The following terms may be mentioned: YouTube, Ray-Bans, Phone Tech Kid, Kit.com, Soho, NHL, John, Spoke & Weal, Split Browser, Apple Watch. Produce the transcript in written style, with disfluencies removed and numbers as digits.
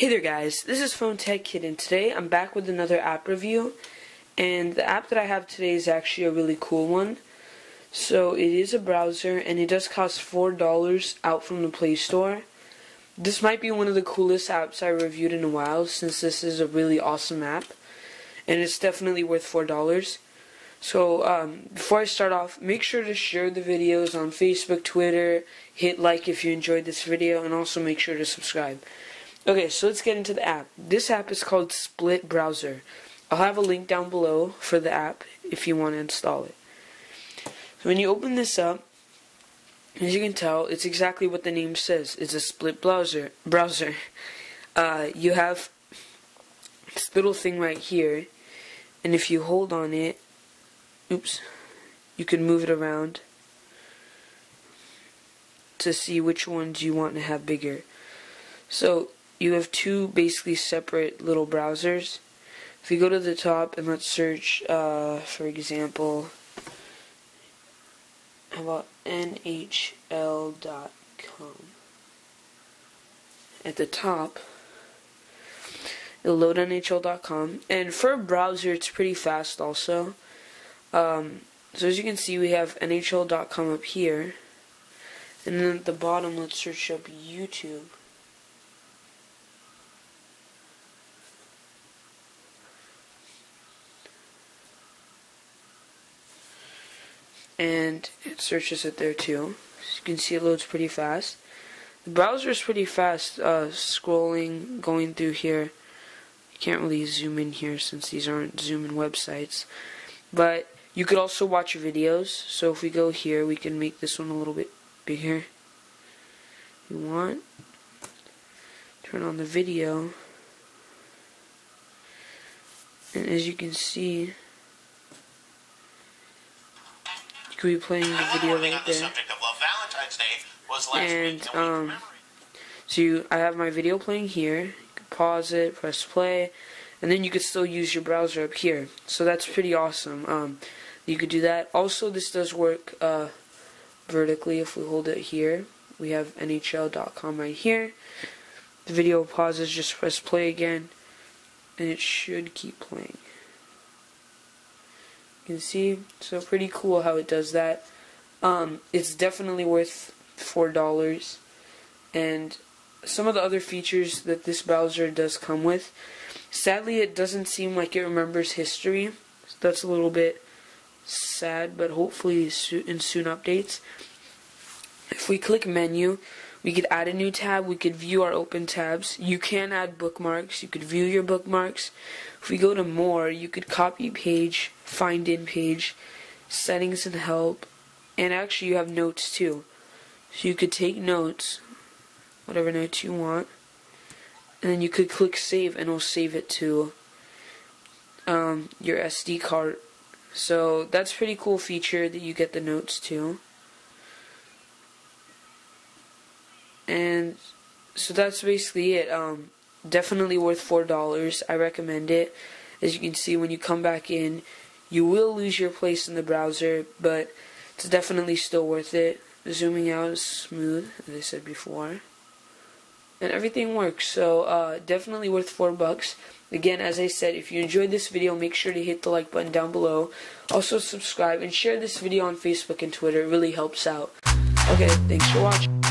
Hey there guys, this is Phone Tech Kid and today I'm back with another app review, and the app that I have today is actually a really cool one. So it is a browser and it does cost $4 out from the Play Store. This might be one of the coolest apps I reviewed in a while, since this is a really awesome app and it's definitely worth $4. So before I start off, make sure to share the videos on Facebook, Twitter, hit like if you enjoyed this video, and also make sure to subscribe. Okay, so let's get into the app. This app is called Split Browser. I'll have a link down below for the app if you want to install it. So when you open this up, as you can tell, it's exactly what the name says. It's a split browser. You have this little thing right here, and if you hold on it, oops, you can move it around to see which ones you want to have bigger. So you have two basically separate little browsers. If you go to the top and let's search, for example, how about nhl.com? At the top, it'll load nhl.com, and for a browser it's pretty fast also. So as you can see, we have nhl.com up here, and then at the bottom let's search up YouTube. And it searches it there too. As you can see, it loads pretty fast. The browser is pretty fast. Scrolling, going through here. I can't really zoom in here since these aren't zoom-in websites. But you could also watch videos. So if we go here, we can make this one a little bit bigger. If you want, turn on the video, and as you can see, be playing the video right there. And so I have my video playing here. You can pause it, press play, and then you could still use your browser up here. So that's pretty awesome. You could do that. Also, this does work vertically. If we hold it here, we have nhl.com right here. The video pauses, just press play again, and it should keep playing. You can see, so pretty cool how it does that. It's definitely worth $4, and some of the other features that this browser does come with, sadly it doesn't seem like it remembers history, so that's a little bit sad, but hopefully in soon updates. If we click menu, we could add a new tab, we could view our open tabs, you can add bookmarks, you could view your bookmarks. If we go to more, you could copy page, find in page, settings and help, and actually you have notes too. So you could take notes, whatever notes you want, and then you could click save and it'll save it to your SD card. So that's a pretty cool feature that you get the notes too. And so that's basically it. Definitely worth $4. I recommend it. As you can see, when you come back in, you will lose your place in the browser, but it's definitely still worth it. Zooming out is smooth, as I said before, and everything works. So definitely worth $4. Again, as I said, if you enjoyed this video, make sure to hit the like button down below. Also subscribe and share this video on Facebook and Twitter. It really helps out. Okay, thanks for watching.